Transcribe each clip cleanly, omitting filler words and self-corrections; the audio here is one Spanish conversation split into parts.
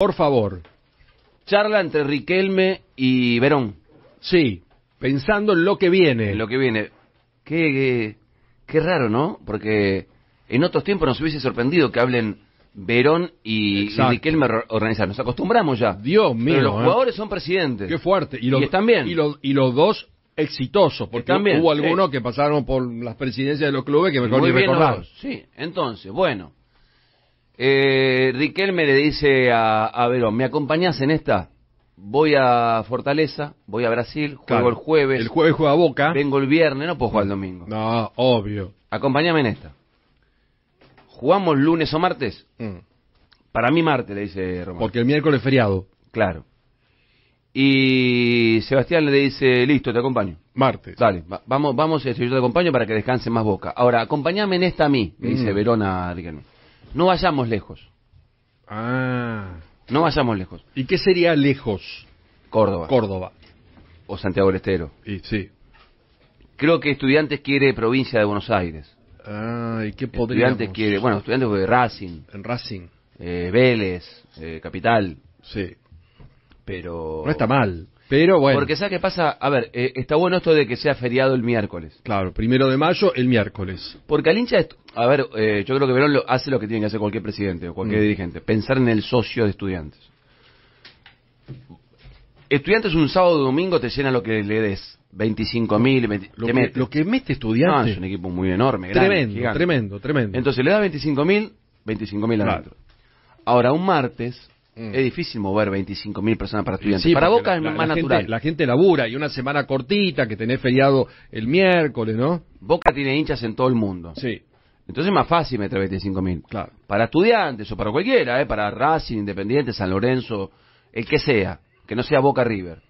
Por favor. Charla entre Riquelme y Verón. Sí, pensando en lo que viene. En lo que viene. Qué raro, ¿no? Porque en otros tiempos nos hubiese sorprendido que hablen Verón y Riquelme organizar. Nos acostumbramos ya. Dios mío. Pero los jugadores son presidentes. Qué fuerte. Y están bien. Y los dos exitosos. Porque también hubo algunos que pasaron por las presidencias de los clubes que mejor ni recordar. Sí, entonces, bueno. Riquelme le dice a Verón, ¿me acompañás en esta? Voy a Fortaleza, voy a Brasil, juego el jueves. El jueves juega Boca. Vengo el viernes, no puedo jugar el domingo. No, obvio. Acompáñame en esta. ¿Jugamos lunes o martes? Para mí martes, le dice Romero. Porque el miércoles es feriado. Claro. Y Sebastián le dice, listo, te acompaño. Martes. Dale, vamos, yo te acompaño para que descanse más Boca. Ahora, acompáñame en esta a mí, le dice Verón a Riquelme. No vayamos lejos. Ah. No vayamos lejos. ¿Y qué sería lejos? Córdoba. O Santiago del Estero. Sí. Creo que Estudiantes quiere provincia de Buenos Aires. Ah, ¿y qué podríamos? Estudiantes de Racing. En Racing. Vélez, Capital. Sí. Pero... no está mal. Pero bueno. Porque ¿sabes qué pasa? A ver, está bueno esto de que sea feriado el miércoles. Claro, 1 de mayo, el miércoles. Porque al hincha, a ver, yo creo que Verón hace lo que tiene que hacer cualquier presidente o cualquier dirigente. Pensar en el socio de Estudiantes. Estudiantes un sábado o domingo te llena lo que le des. 25.000. Lo que mete Estudiantes. No, es un equipo muy enorme. Tremendo, grande, tremendo. Entonces le da 25.000 al otro. Ahora, un martes... es difícil mover 25.000 personas para Estudiantes. Sí, para Boca es más natural. La gente labura y una semana cortita que tenés feriado el miércoles, ¿no? Boca tiene hinchas en todo el mundo. Sí. Entonces es más fácil meter 25.000. Claro. Para Estudiantes o para cualquiera, para Racing, Independiente, San Lorenzo, el que sea, que no sea Boca River.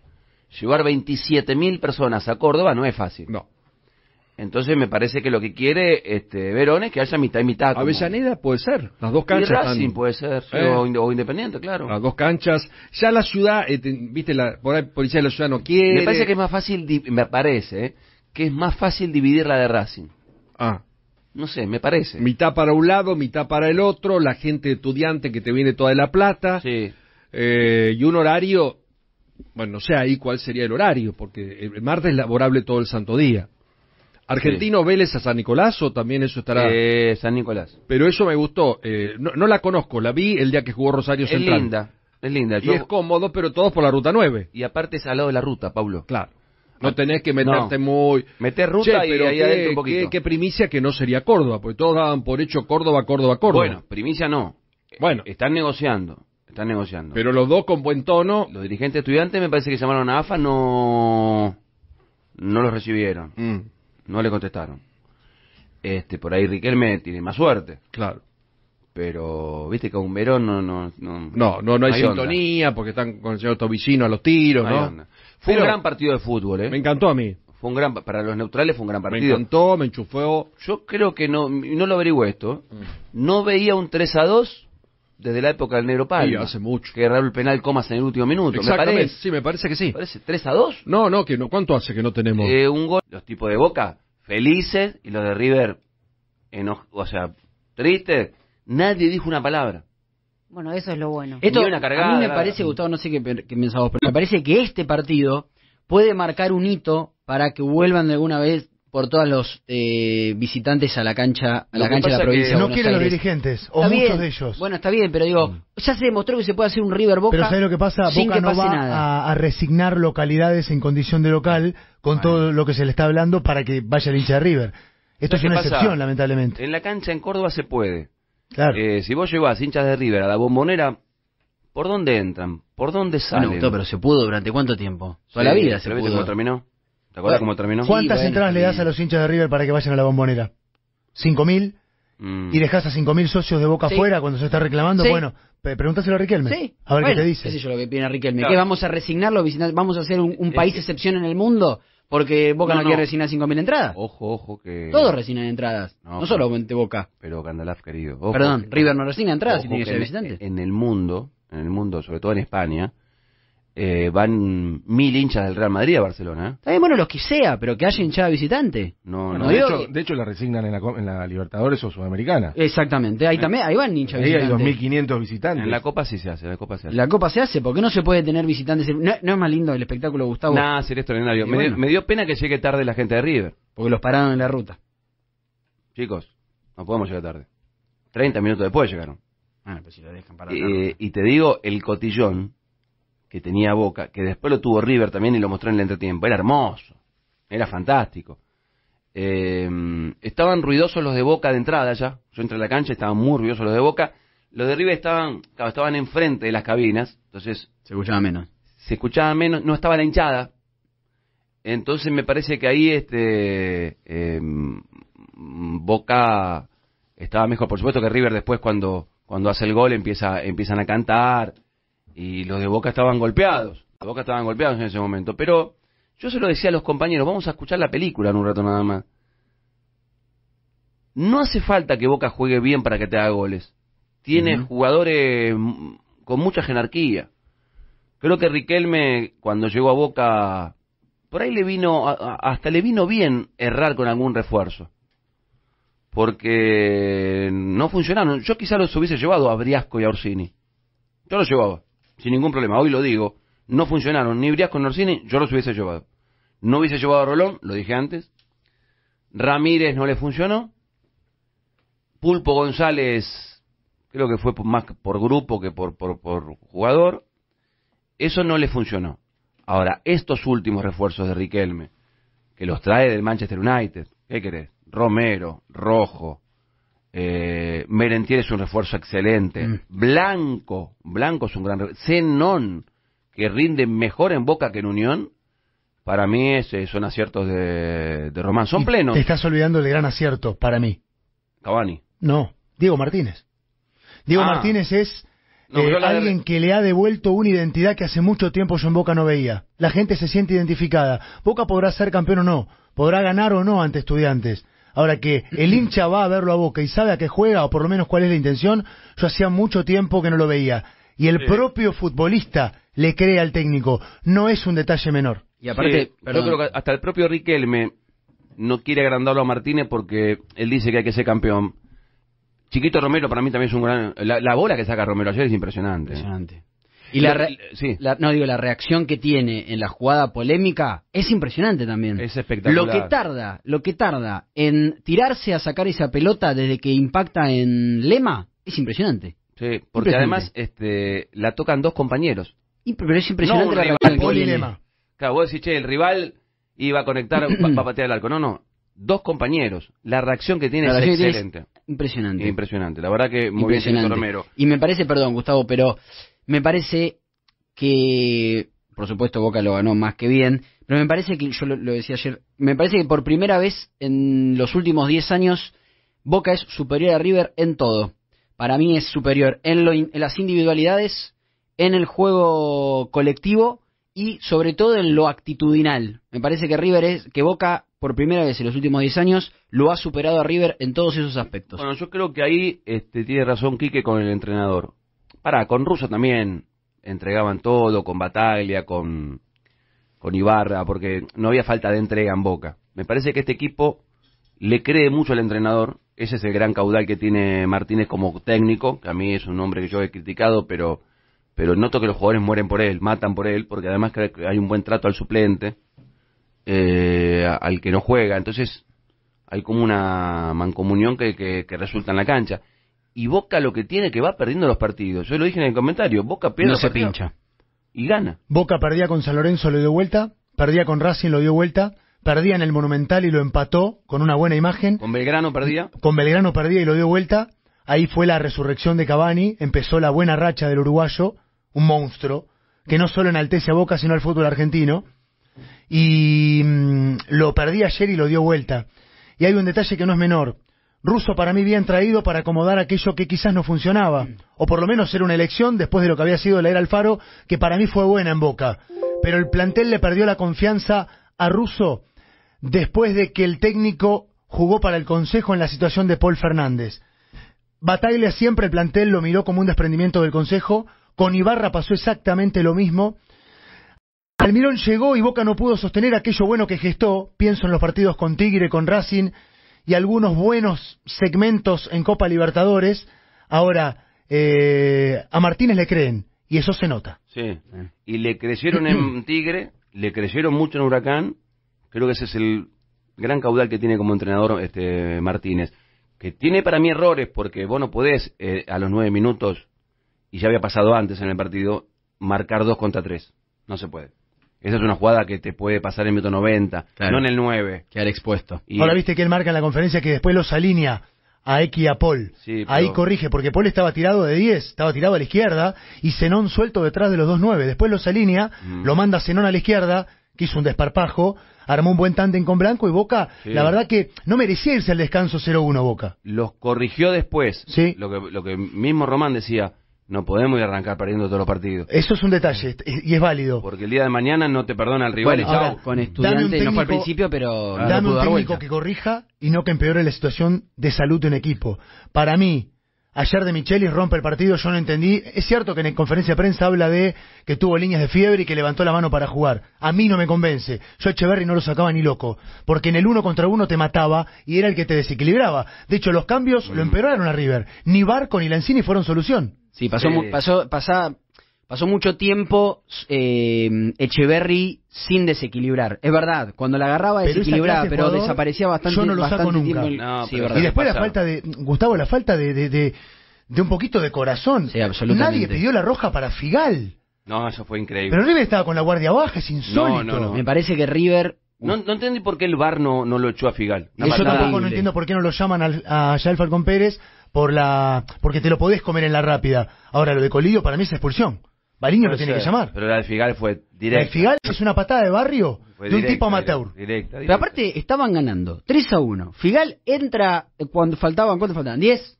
Llevar 27.000 personas a Córdoba no es fácil. No. Entonces me parece que lo que quiere Verón es que haya mitad y mitad. Como... Avellaneda puede ser, las dos canchas. Y Racing puede ser, o Independiente, claro. Las dos canchas. Ya la ciudad, viste, por ahí policía de la ciudad no quiere. Me parece que es más fácil, dividir la de Racing. Ah. No sé, me parece. Mitad para un lado, mitad para el otro, la gente Estudiante que te viene toda de La Plata. Sí. Y un horario, bueno, no sé ahí cuál sería el horario, porque el martes es laborable todo el santo día. Argentino, sí. Vélez a San Nicolás, o también eso estará... San Nicolás. Pero eso me gustó. No la conozco, la vi el día que jugó Rosario Central. Es linda. Y es cómodo, pero todos por la ruta 9. Y aparte es al lado de la ruta, Pablo. Claro. No tenés que meterte muy... Meter ruta y ahí adentro un poquito. Qué primicia que no sería Córdoba, porque todos daban por hecho Córdoba. Bueno, primicia no. Bueno. Están negociando. Pero los dos con buen tono. Los dirigentes Estudiantes me parece que llamaron a AFA, no los recibieron. No le contestaron. Por ahí Riquelme tiene más suerte. Claro. Pero, viste que a un Verón no hay sintonía, porque están con el señor Tobicino a los tiros, ¿no? Fue un gran partido de fútbol, Me encantó a mí. Para los neutrales fue un gran partido. Me encantó, me enchufó. Yo creo que no lo averigué esto. No veía un 3-2 desde la época del Negro Palma. Sí, hace mucho. Que Raúl Penal comas en el último minuto. Exactamente. Me parece que sí. ¿Parece 3-2? No, que no. ¿Cuánto hace que no tenemos? Un gol. Los tipos de Boca... felices, y los de River, tristes, nadie dijo una palabra. Bueno, eso es lo bueno. Esto, a mí me parece, Gustavo, no sé qué pensás vos, pero me parece que este partido puede marcar un hito para que vuelvan de alguna vez por todos los visitantes a la cancha de la provincia. No quieren los dirigentes, o muchos de ellos. Bueno, está bien, pero digo, ya se demostró que se puede hacer un River Boca. Pero ¿sabes lo que pasa? Boca no va a resignar localidades en condición de local con todo lo que se le está hablando para que vaya el hincha de River. Esto es una excepción, lamentablemente. En la cancha en Córdoba se puede. Claro. Si vos llevás hinchas de River a la Bombonera, ¿por dónde entran? ¿Por dónde salen? Bueno, pero se pudo durante cuánto tiempo. Toda la vida se pudo. ¿Cómo terminó? ¿Te acuerdas cómo terminó? ¿Cuántas entradas le das a los hinchas de River para que vayan a la Bombonera? 5.000. ¿Y dejás a 5.000 socios de Boca afuera cuando se está reclamando? Sí. Bueno, preguntáselo a Riquelme. Sí. A ver qué te dice. Eso es lo que viene a Riquelme. Claro. ¿Qué, vamos a resignarlo? ¿Vamos a hacer un país excepción en el mundo? Porque Boca no quiere resignar 5.000 entradas. Ojo que... Todos resignan entradas. No solamente Boca. Pero Candalaf, querido. Ojo, perdón, River no resigna entradas si tiene que ser visitante. En el mundo, sobre todo en España... van 1000 hinchas del Real Madrid a Barcelona. Está bien, bueno, los que sea, pero que haya hinchada visitante. No, bueno, no. De hecho la resignan en la Libertadores o Sudamericana. Exactamente, ahí también, ahí van hinchas visitantes. Ahí hay 2500 visitantes. En la Copa sí se hace, La Copa se hace, porque no se puede tener visitantes. ¿No es más lindo el espectáculo, Gustavo? Nah, sería extraordinario. Me dio pena que llegue tarde la gente de River. Porque los pararon en la ruta. Chicos, no podemos llegar tarde. 30 minutos después llegaron. Ah, pues si lo dejan parar. Y te digo, el cotillón que tenía Boca, que después lo tuvo River también y lo mostró en el entretiempo, era hermoso, era fantástico. Estaban ruidosos los de Boca de entrada ya, yo entré a la cancha, estaban muy ruidosos los de Boca. Los de River estaban enfrente de las cabinas, entonces se escuchaba menos, no estaba la hinchada. Entonces me parece que ahí Boca estaba mejor. Por supuesto que River después, cuando hace el gol, empiezan a cantar. Y los de Boca estaban golpeados. En ese momento. Pero yo se lo decía a los compañeros, vamos a escuchar la película en un rato nada más. No hace falta que Boca juegue bien para que te haga goles. Tiene jugadores con mucha jerarquía. Creo que Riquelme, cuando llegó a Boca, por ahí le vino bien errar con algún refuerzo. Porque no funcionaron. Yo quizá los hubiese llevado a Briasco y a Orsini. Yo los llevaba. Sin ningún problema, hoy lo digo, no funcionaron ni Briasco ni Orsini, yo los hubiese llevado. No hubiese llevado a Rolón, lo dije antes. Ramírez no le funcionó. Pulpo González, creo que fue más por grupo que por jugador. Eso no le funcionó. Ahora, estos últimos refuerzos de Riquelme, que los trae del Manchester United, ¿qué querés? Romero, Rojo. Merentier es un refuerzo excelente. Blanco es un gran refuerzo. Zenón, que rinde mejor en Boca que en Unión. Para mí son aciertos de Román. Son plenos. Te estás olvidando del gran acierto para mí. Cavani. No, Diego Martínez. Diego Martínez es alguien que le ha devuelto una identidad que hace mucho tiempo yo en Boca no veía. La gente se siente identificada. Boca podrá ser campeón o no, podrá ganar o no ante Estudiantes. Ahora que el hincha va a verlo a Boca y sabe a qué juega, o por lo menos cuál es la intención, yo hacía mucho tiempo que no lo veía. Y el propio futbolista le cree al técnico. No es un detalle menor. Y aparte, yo creo que hasta el propio Riquelme no quiere agrandarlo a Martínez porque él dice que hay que ser campeón. Chiquito Romero para mí también es un gran... La bola que saca Romero ayer es impresionante. Y la reacción que tiene en la jugada polémica es impresionante también. Es espectacular. Lo que tarda en tirarse a sacar esa pelota desde que impacta en Lema es impresionante. Sí, porque además la tocan dos compañeros. Pero es impresionante la reacción que tiene. Claro, vos decís, che, el rival iba a conectar, va a patear el arco. No. Dos compañeros. La reacción que tiene es excelente. Impresionante. La verdad que muy bien Romero. Y me parece, perdón, Gustavo, pero... Me parece que, por supuesto, Boca lo ganó más que bien, pero me parece que, yo lo decía ayer, me parece que por primera vez en los últimos 10 años, Boca es superior a River en todo. Para mí es superior en las individualidades, en el juego colectivo y sobre todo en lo actitudinal. Me parece que Boca, por primera vez en los últimos 10 años, lo ha superado a River en todos esos aspectos. Bueno, yo creo que ahí tiene razón Quique con el entrenador. Con Russo también entregaban todo, con Bataglia, con Ibarra, porque no había falta de entrega en Boca. Me parece que este equipo le cree mucho al entrenador. Ese es el gran caudal que tiene Martínez como técnico, que a mí es un hombre que yo he criticado, pero noto que los jugadores mueren por él, matan por él, porque además hay un buen trato al suplente, al que no juega. Entonces hay como una mancomunión que resulta en la cancha. Y Boca lo que tiene que va perdiendo los partidos. Yo lo dije en el comentario. Boca pierde. No se pincha. Y gana. Boca perdía con San Lorenzo, lo dio vuelta. Perdía con Racing, lo dio vuelta. Perdía en el Monumental y lo empató con una buena imagen. Con Belgrano perdía y lo dio vuelta. Ahí fue la resurrección de Cavani. Empezó la buena racha del uruguayo. Un monstruo. Que no solo enaltece a Boca, sino al fútbol argentino. Y lo perdí ayer y lo dio vuelta. Y hay un detalle que no es menor. Russo para mí bien traído para acomodar aquello que quizás no funcionaba, o por lo menos era una elección después de lo que había sido la era Alfaro, que para mí fue buena en Boca, pero el plantel le perdió la confianza a Russo después de que el técnico jugó para el Consejo en la situación de Paul Fernández. Bataglia siempre el plantel lo miró como un desprendimiento del Consejo, con Ibarra pasó exactamente lo mismo, Almirón llegó y Boca no pudo sostener aquello bueno que gestó. Pienso en los partidos con Tigre, con Racing y algunos buenos segmentos en Copa Libertadores. Ahora, a Martínez le creen y eso se nota. Sí, y le crecieron en Tigre, le crecieron mucho en Huracán. Creo que ese es el gran caudal que tiene como entrenador Martínez. Que tiene para mí errores, porque vos no podés a los 9 minutos, y ya había pasado antes en el partido, marcar 2 contra 3. No se puede. Esa es una jugada que te puede pasar en el minuto 90, claro, no en el 9. Quedar expuesto. Y... ahora viste que él marca en la conferencia que después los alinea a Eki y a Paul. Sí, pero... ahí corrige, porque Paul estaba tirado de 10, estaba tirado a la izquierda, y Zenón suelto detrás de los 2-9. Después los alinea, lo manda Zenón a la izquierda, que hizo un desparpajo, armó un buen tándem con Blanco y Boca, sí, la verdad que no merecía irse al descanso 0-1 Boca. Los corrigió después, sí, lo que mismo Román decía, no podemos ir a arrancar perdiendo todos los partidos. Eso es un detalle, y es válido. Porque el día de mañana no te perdona el rival. Bueno, ahora, con Estudiantes técnico, no fue al principio, pero... dame un técnico que corrija y no que empeore la situación de salud de un equipo. Para mí... ayer de Michelis rompe el partido, yo no entendí. Es cierto que en conferencia de prensa habla de que tuvo líneas de fiebre y que levantó la mano para jugar. A mí no me convence. Yo a Echeverri no lo sacaba ni loco, porque en el 1 contra 1 te mataba y era el que te desequilibraba. De hecho, los cambios lo empeoraron a River. Ni Barco ni Lanzini fueron solución. Sí, pasó mucho tiempo Echeverri sin desequilibrar. Es verdad, cuando la agarraba desequilibraba, pero jugador, desaparecía bastante. Yo no lo saco nunca. No, sí, y después la falta de... Gustavo, la falta de un poquito de corazón. Sí, absolutamente. Nadie pidió la roja para Figal. No, eso fue increíble. Pero River estaba con la guardia baja, es insólito. No. Me parece que River... No entendí por qué el VAR no lo echó a Figal. Yo tampoco no entiendo por qué no lo llaman a Yael Falcón Pérez, porque te lo podés comer en la rápida. Ahora, lo de Colidio para mí es expulsión. Baliño lo tiene que llamar. Pero la del Figal fue directa. El Figal es una patada de barrio de un tipo amateur. Directa. Pero aparte estaban ganando 3-1. Figal entra cuando faltaban, ¿cuánto faltaban? 10.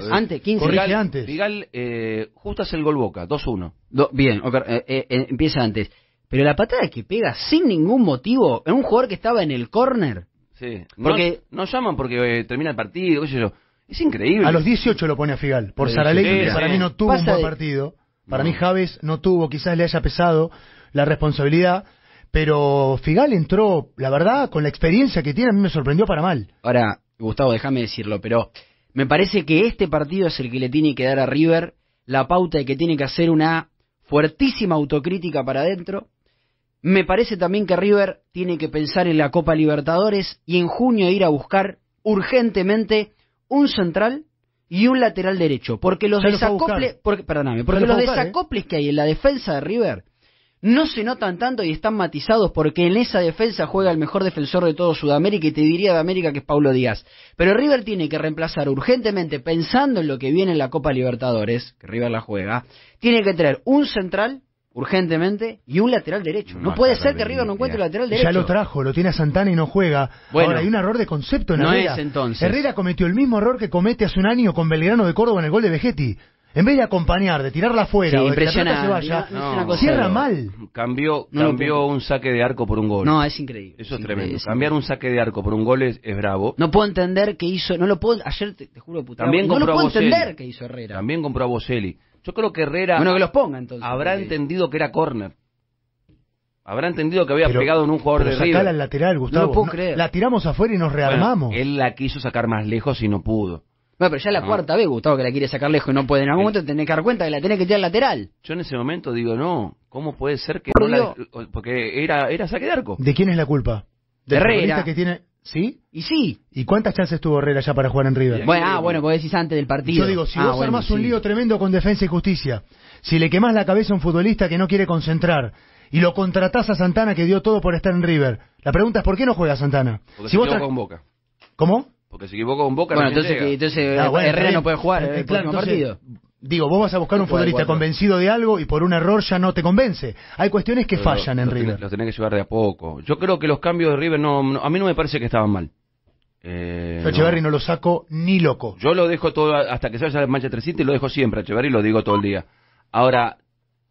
Antes, 15. Corrige antes. Figal, justo hace el gol Boca, 2-1. Bien, okay, empieza antes. Pero la patada que pega sin ningún motivo en un jugador que estaba en el córner. Sí. Porque no llaman porque termina el partido, qué sé yo. Es increíble. A los 18 lo pone a Figal por Saraley, que para mí no tuvo un buen partido. Para mí Javes no tuvo, quizás le haya pesado la responsabilidad, pero Figal entró, la verdad, con la experiencia que tiene, a mí me sorprendió para mal. Ahora, Gustavo, déjame decirlo, pero me parece que este partido es el que le tiene que dar a River la pauta de que tiene que hacer una fuertísima autocrítica para adentro. Me parece también que River tiene que pensar en la Copa Libertadores y en junio ir a buscar urgentemente un central y un lateral derecho, porque los desacoples, que hay en la defensa de River no se notan tanto y están matizados, porque en esa defensa juega el mejor defensor de todo Sudamérica, y te diría de América, que es Paulo Díaz. Pero River tiene que reemplazar urgentemente, pensando en lo que viene en la Copa Libertadores, que River la juega, tiene que traer un central urgentemente y un lateral derecho. No puede ser que River no encuentre lateral derecho. Ya lo trajo, lo tiene a Santana y no juega. Bueno, ahora hay un error de concepto en Herrera. Es entonces. Herrera cometió el mismo error que comete hace un año con Belgrano de Córdoba en el gol de Vegetti. En vez de acompañar, de tirarla afuera, sí, o de que la plata se vaya, cierra mal. Cambió un saque de arco por un gol. No, es increíble. Eso es tremendo. Cambiar un saque de arco por un gol es bravo. No puedo entender qué hizo. No lo puedo. Ayer te juro, puta. No lo puedo entender qué hizo Herrera. También compró a Bocelli. Yo creo que Herrera que los ponga, entonces, habrá entendido que era córner. Habrá entendido que había pegado en un jugador de River. Sacala al lateral, Gustavo. No lo puedo creer. La tiramos afuera y nos rearmamos. Bueno, él la quiso sacar más lejos y no pudo. Bueno, pero ya la cuarta vez, Gustavo, que la quiere sacar lejos y no puede. En algún momento tenés que dar cuenta que la tenés que tirar lateral. Yo en ese momento digo, no, ¿cómo puede ser que no la... Porque era saque de arco. ¿De quién es la culpa? De Herrera. Que tiene... ¿Sí? Y sí. ¿Y cuántas chances tuvo Herrera ya para jugar en River? Bueno, vos decís antes del partido. Yo digo, si vos armás un lío tremendo con Defensa y Justicia, si le quemás la cabeza a un futbolista que no quiere concentrar y lo contratás a Santana, que dio todo por estar en River, la pregunta es, ¿por qué no juega Santana? Porque se equivocó con Boca. ¿Cómo? Porque se equivocó con Boca. Bueno, entonces Herrera no puede jugar el próximo partido. Digo, vos vas a buscar un futbolista convencido de algo y por un error ya no te convence. Hay cuestiones que fallan en River. Los tenés que llevar de a poco. Yo creo que los cambios de River a mí no me parece que estaban mal. Echeverri no lo saco ni loco. Yo lo dejo todo, hasta que se vaya al Manchester City, lo dejo siempre a Echeverri, lo digo todo el día. Ahora,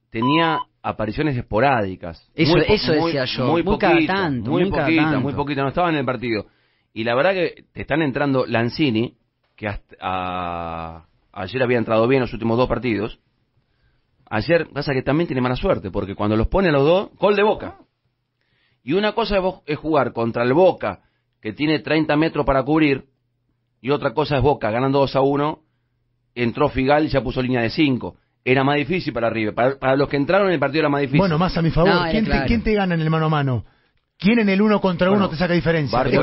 tenía apariciones esporádicas. Eso decía yo. Muy poquito, no estaba en el partido. Y la verdad que te están entrando Lanzini, que hasta... Ayer había entrado bien los últimos 2 partidos. Ayer pasa que también tiene mala suerte, porque cuando los pone a los dos, gol de Boca. Y una cosa es jugar contra el Boca, que tiene 30 metros para cubrir, y otra cosa es Boca ganando 2-1, entró Figal y ya puso línea de 5. Era más difícil para River. Para los que entraron en el partido era más difícil. Bueno, más a mi favor. No, ¿quién te gana en el mano a mano? ¿Quién en el uno contra uno te saca diferencia? Barco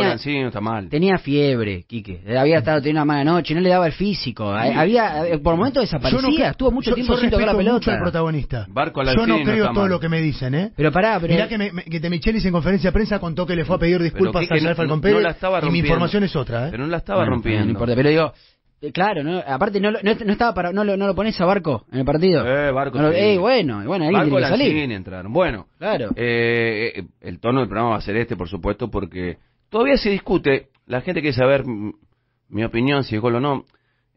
Lanzini está mal. Tenía fiebre, Quique. Había estado teniendo una mala noche, no le daba el físico. Había, por momentos desaparecía, estuvo mucho tiempo sin tocar la pelota. Mucho al protagonista. Barco Lanzini, yo no creo todo lo que me dicen, ¿eh? Pero pará, pero... Mirá que de Michelis en conferencia de prensa contó que le fue a pedir disculpas a San Alfa Compérez. Y mi información es otra, ¿eh? Pero no la estaba rompiendo. No importa, pero digo... Claro, no, aparte no estaba para, no lo pones a Barco en el partido. Barco. No, bueno, ahí Barco tiene que salir. Entraron. Bueno, claro. El tono del programa va a ser este, por supuesto, porque todavía se discute. La gente quiere saber mi opinión, si es gol o no.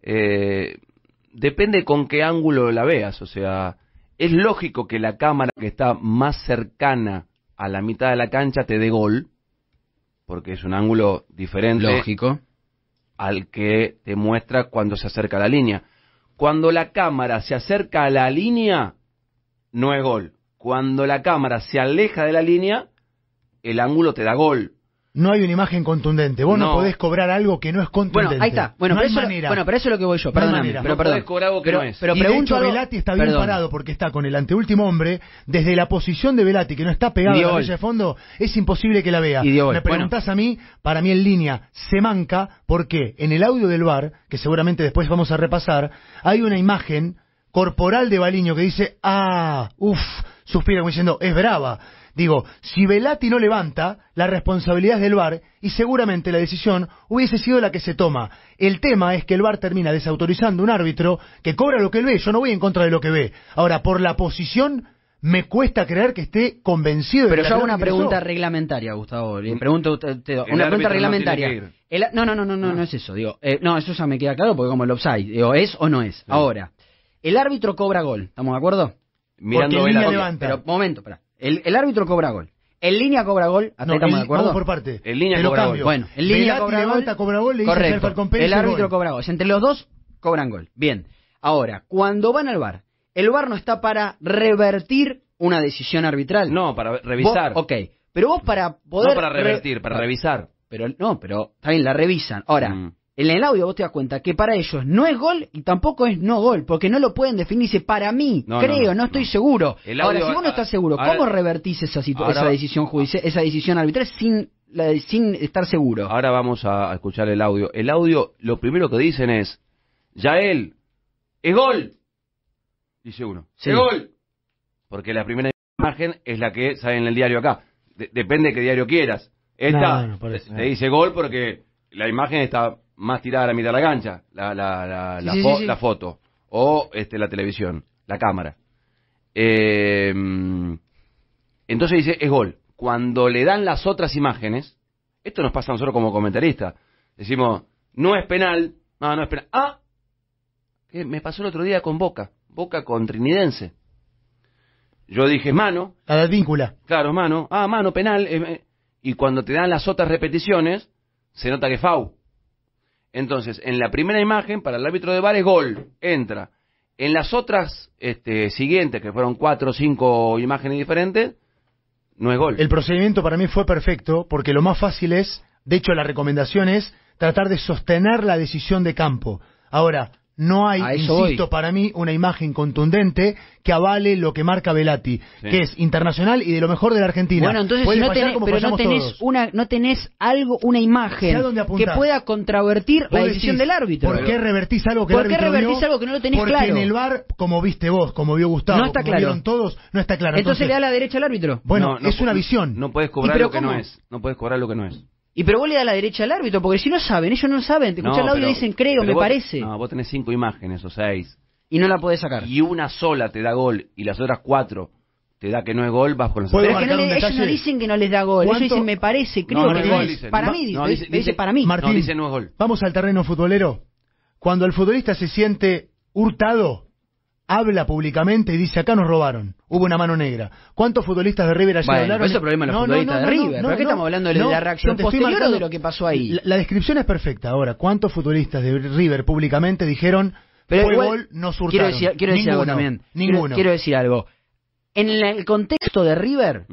Depende con qué ángulo la veas. O sea, es lógico que la cámara que está más cercana a la mitad de la cancha te dé gol, porque es un ángulo diferente. Lógico. Al que te muestra cuando se acerca a la línea. Cuando la cámara se acerca a la línea, no es gol. Cuando la cámara se aleja de la línea, el ángulo te da gol. No hay una imagen contundente. Vos no podés cobrar algo que no es contundente. Bueno, ahí está. Bueno, no pero eso es lo que voy yo. Perdóname. No podés cobrar algo que no es. Y de hecho Velati está bien parado porque está con el anteúltimo hombre. Desde la posición de Velati, que no está pegado a la raya de fondo, es imposible que la vea. Me preguntás a mí, para mí en línea se manca porque en el audio del VAR, que seguramente después vamos a repasar, hay una imagen corporal de Baliño que dice, suspira como diciendo, es brava. Digo, si Velati no levanta, la responsabilidad es del VAR y seguramente la decisión hubiese sido la que se toma. El tema es que el VAR termina desautorizando un árbitro que cobra lo que él ve. Yo no voy en contra de lo que ve. Ahora, por la posición, me cuesta creer que esté convencido de... Pero yo hago una pregunta reglamentaria, Gustavo. Le pregunto a usted, una pregunta reglamentaria. No es eso. Digo, no, eso ya me queda claro porque como el offside. Digo, ¿es o no es? Sí. Ahora, el árbitro cobra gol. ¿Estamos de acuerdo? Mirando Velati levanta. Pero, momento, pará. El árbitro cobra gol. En línea cobra gol. Hasta estamos de acuerdo. Vamos por parte. En línea cobra gol. Bueno, en línea cobra gol. Correcto. El árbitro cobra gol. Entre los dos cobran gol. Bien. Ahora, cuando van al VAR, el VAR no está para revertir una decisión arbitral. No, para revisar. Ok. Pero vos para poder... No para revertir, para revisar. Pero también la revisan. Ahora, en el audio vos te das cuenta que para ellos no es gol y tampoco es no gol, porque no lo pueden definir. Dice, para mí, no estoy seguro. Ahora, si vos no estás seguro, ¿cómo revertís esa decisión judicial, esa decisión arbitral sin estar seguro? Ahora vamos a escuchar el audio. El audio, lo primero que dicen es, Yael, es gol, dice uno. Sí. Es gol. Porque la primera imagen es la que sale en el diario acá. Depende de qué diario quieras. Esta te dice gol porque la imagen está... más tirada a la mitad de la cancha, la foto, o la televisión, la cámara. Entonces dice, es gol. Cuando le dan las otras imágenes, esto nos pasa a nosotros como comentaristas, decimos, no es penal, no es penal. Me pasó el otro día con Boca con Trinidense. Yo dije, mano. La de Advíncula. Claro, mano. Mano, penal. Y cuando te dan las otras repeticiones, se nota que es foul. Entonces, en la primera imagen, para el árbitro de VAR es gol, entra. En las otras siguientes, que fueron 4 o 5 imágenes diferentes, no es gol. El procedimiento para mí fue perfecto, porque lo más fácil es, de hecho la recomendación es, tratar de sostener la decisión de campo. Ahora, no hay, insisto, para mí, una imagen contundente que avale lo que marca Velati, que es internacional y de lo mejor de la Argentina. Bueno, entonces no tenés algo, una imagen que pueda contravertir la decisión del árbitro. ¿Por qué revertís algo que no lo tenés claro? Porque en el VAR, como viste vos, como vio Gustavo, como vieron todos, no está claro. Entonces le da la derecha al árbitro. Bueno, es una visión. No podés cobrar lo que no es. No podés cobrar lo que no es. Y pero vos le das la derecha al árbitro, porque si no saben, ellos no saben. Te escuchan el audio y dicen, creo, me parece. No, vos tenés 5 imágenes o 6. Y no la podés sacar. Y una sola te da gol, y las otras 4 te da que no es gol, vas con los otros. Pero ellos no dicen que no les da gol. ¿Cuánto? Ellos dicen, me parece, creo que no es gol. Para mí, dice para mí. Martín, dice no es gol. Vamos al terreno futbolero. Cuando el futbolista se siente hurtado, habla públicamente y dice, acá nos robaron, hubo una mano negra. ¿Cuántos futbolistas de River ayer hablaron? Ese problema de los futbolistas de River. ¿Pero qué estamos hablando de la reacción posterior marcando, o de lo que pasó ahí? La descripción es perfecta. Ahora, ¿cuántos futbolistas de River públicamente dijeron, Pero fue igual, gol, no surtaron. Quiero decir algo también. Quiero decir algo. En el contexto de River,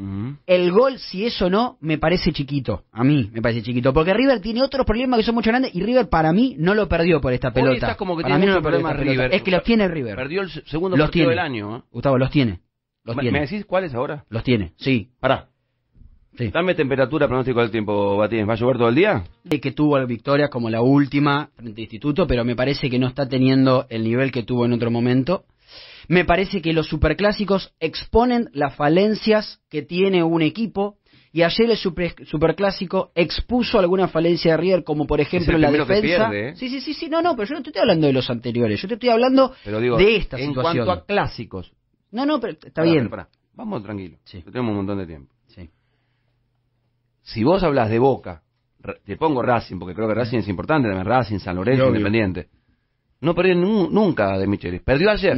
el gol, si eso no, me parece chiquito. A mí me parece chiquito. Porque River tiene otros problemas que son mucho grandes y River para mí no lo perdió por esta pelota. Hoy estás como que para tiene mí no problema River. Es que los tiene River. Perdió el segundo partido del año. Gustavo, los tiene. ¿Me decís cuáles ahora? Los tiene, sí. Pará. Sí. Dame temperatura, pronóstico del tiempo, Batínez. ¿Va a llover todo el día? Que tuvo victorias como la última frente a Instituto, pero me parece que no está teniendo el nivel que tuvo en otro momento. Me parece que los superclásicos exponen las falencias que tiene un equipo. Y ayer el superclásico expuso alguna falencia de River, como por ejemplo la defensa. Pierde, ¿eh? Sí. No, pero yo no te estoy hablando de los anteriores. Yo te estoy hablando de esta situación. En cuanto a clásicos. No, pero está bien. Pará. Vamos tranquilo. Sí. Tenemos un montón de tiempo. Sí. Si vos hablas de Boca, te pongo Racing, porque creo que Racing es importante, también Racing, San Lorenzo, Independiente. No perdió nunca de Michelis. Perdió ayer.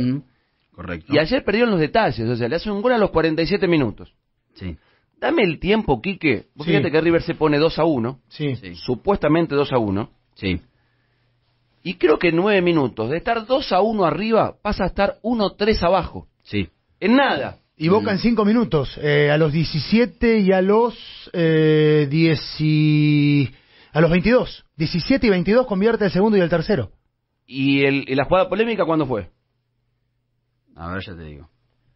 Correcto. Y ayer perdió en los detalles, o sea, le hacen un gol a los 47 minutos. Sí. Dame el tiempo, Quique. Vos fíjate que River se pone 2-1. Sí. Supuestamente 2-1. Sí. Y creo que en 9 minutos, de estar 2-1 arriba, pasa a estar 1-3 abajo. Sí. En nada. Y Boca en 5 minutos, a los 17 y a los 22. 17 y 22 convierte el segundo y el tercero. ¿Y la jugada polémica cuándo fue? A ver, ya te digo.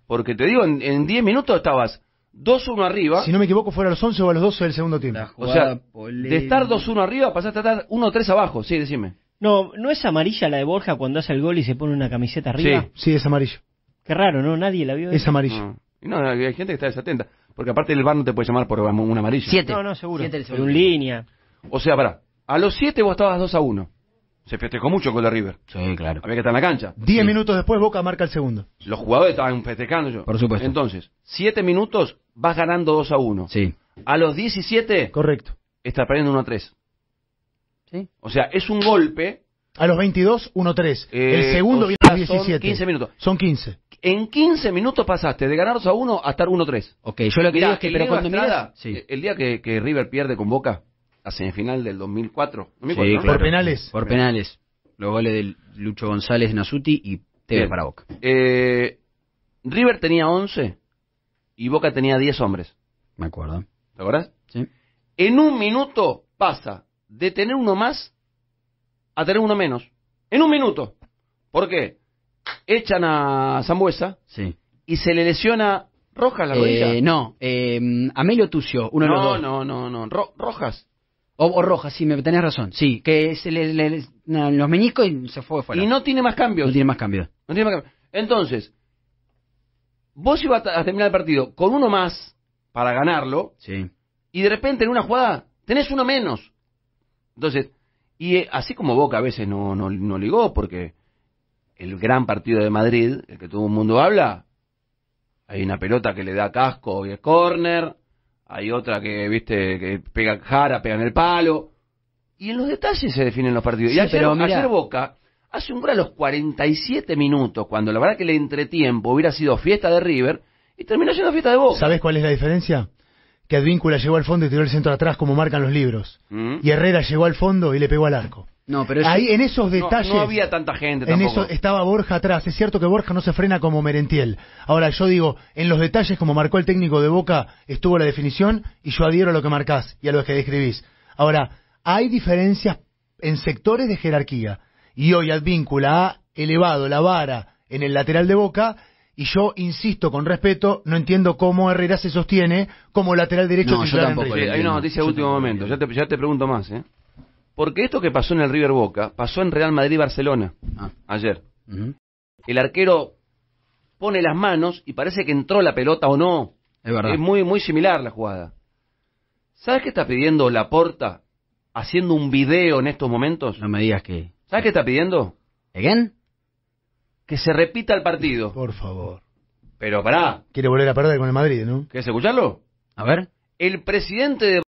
Porque te digo, en 10 minutos estabas 2-1 arriba. Si no me equivoco, fuera a los 11 o a los 12 del segundo tiempo. O sea, de estar 2-1 arriba pasaste a estar 1-3 abajo. Sí, decime. ¿No es amarilla la de Borja cuando hace el gol y se pone una camiseta arriba? Sí, es amarillo. Qué raro, ¿no? Nadie la vio. Es amarillo. No, hay gente que está desatenta. Porque aparte el VAR no te puede llamar por un amarillo. 7. No, seguro. 7 por un línea. O sea, pará. A los 7 vos estabas 2-1. Se festejó mucho con la River. Sí, claro. Había que estar en la cancha. 10 minutos después Boca marca el segundo. Los jugadores estaban festejando yo. Por supuesto. Entonces, 7 minutos vas ganando 2-1. Sí. A los 17. Correcto. Estás perdiendo 1-3. Sí. O sea, es un golpe. A los 22, 1-3. El segundo viene a los 17. Son 15 minutos. Son 15. En 15 minutos pasaste de ganar 2-1 a estar 1-3. Ok, yo lo que digo es que pero cuando Estrada, el día que River pierde con Boca, la semifinal del 2004, sí, ¿no? Claro. Por penales. Por penales. Los goles de Lucho González, Nasuti y Tevez para Boca. River tenía 11 y Boca tenía 10 hombres. Me acuerdo. ¿Te acuerdas? Sí. En un minuto pasa de tener uno más a tener uno menos. En un minuto. ¿Por qué? Echan a Zambuesa y se le lesiona Rojas la rodilla. Amelio Tucio, uno de los dos. Rojas. O Rojas, sí, tenés razón. Sí, que se le los meniscos y se fue fuera. Y no tiene más cambios. Entonces, vos ibas a terminar el partido con uno más para ganarlo. Sí. Y de repente en una jugada tenés uno menos. Entonces, y así como Boca a veces no ligó porque... El gran partido de Madrid, el que todo el mundo habla, hay una pelota que le da casco y el córner, hay otra que, que pega en el palo, y en los detalles se definen los partidos. Sí, y ayer Boca hace un gol a los 47 minutos, cuando la verdad que el entretiempo hubiera sido fiesta de River, y terminó siendo fiesta de Boca. ¿Sabés cuál es la diferencia? Que Advíncula llegó al fondo y tiró el centro atrás, como marcan los libros, y Herrera llegó al fondo y le pegó al arco. No, pero ahí en esos detalles no había tanta gente tampoco. En eso estaba Borja atrás. Es cierto que Borja no se frena como Merentiel. Ahora yo digo, en los detalles como marcó el técnico de Boca, estuvo la definición y yo adhiero a lo que marcás y a lo que describís. Ahora, hay diferencias en sectores de jerarquía y hoy Advíncula ha elevado la vara en el lateral de Boca y yo insisto con respeto, no entiendo cómo Herrera se sostiene como lateral derecho. No, yo tampoco. Hay una noticia de último momento. Ya te pregunto más, Porque esto que pasó en el River Boca, pasó en Real Madrid y Barcelona ayer. El arquero pone las manos y parece que entró la pelota o no. Es verdad. Es muy, muy similar la jugada. ¿Sabes qué está pidiendo Laporta haciendo un video en estos momentos? No me digas que... ¿Sabes qué está pidiendo? ¿Again? Que se repita el partido. Por favor. Pero pará. Quiere volver a perder con el Madrid, ¿no? ¿Querés escucharlo? A ver. El presidente de